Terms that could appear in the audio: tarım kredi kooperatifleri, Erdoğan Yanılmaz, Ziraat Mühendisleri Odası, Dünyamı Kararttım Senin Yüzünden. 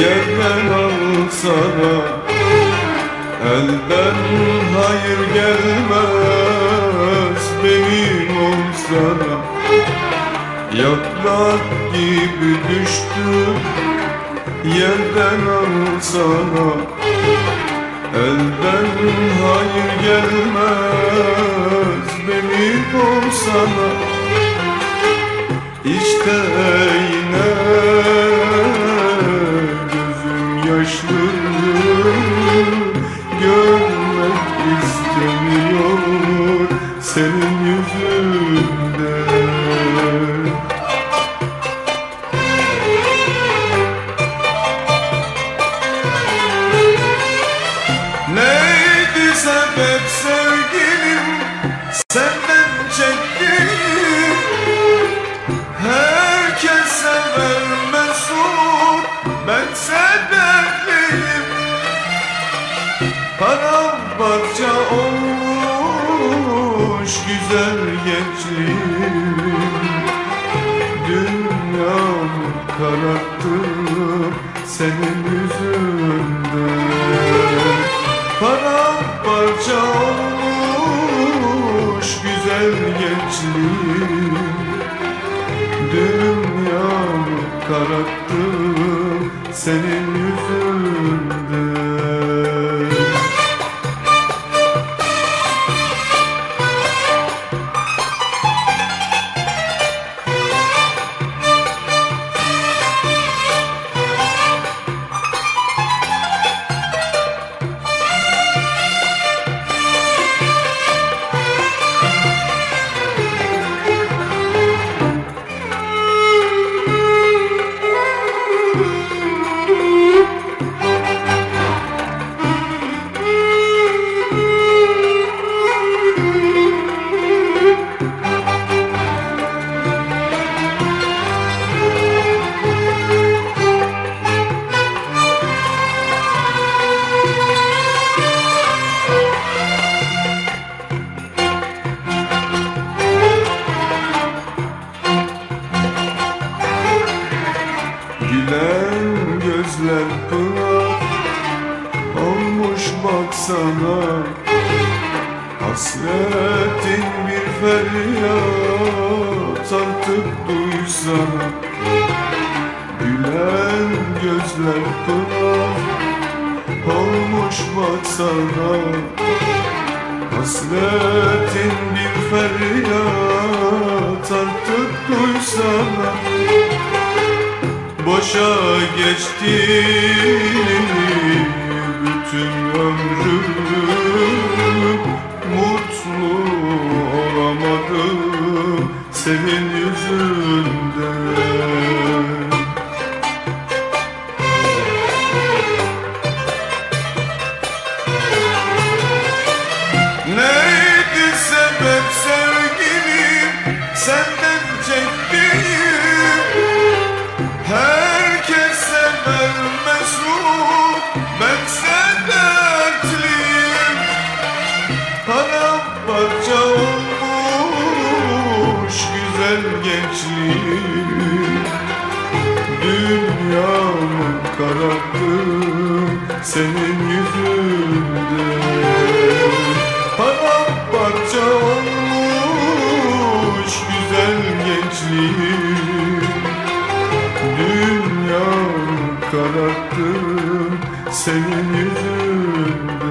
yerden alsana, elden hayır gelmez benim olsana. Yaprak gibi düştüm, yerden alsana, elden hayır gelmez benim olsana. İşte yine gözüm yaşlı, görmek istemiyor senin yüzünden. Neydi sebep sevgilim, senden çektiğim? Herkese vermez olur, ben sebepliyim. Paramparça olmuş güzel gençliğim. Dünyamı kararttım senin yüzünden. Paramparça olmuş güzel gençliğim. Dünyamı kararttım senin yüzünden. Gülen gözler pınar olmuş baksana, hasretin bir feryat artık duysana. Gülen gözler pınar olmuş baksana, hasretin bir feryat artık duysana. Boşa geçti bütün ömrüm, mutlu olamadım senin yüzünden. Neydi sebep sevgilim, senden çektiğim? Herkese vermez ruh, ben sebepliyim. Paramparça olmuş güzel gençliğim. Dünyamı kararttım senin yüzünden. Paramparça olmuş güzel gençliğim. Dünyamı kararttım senin yüzünden.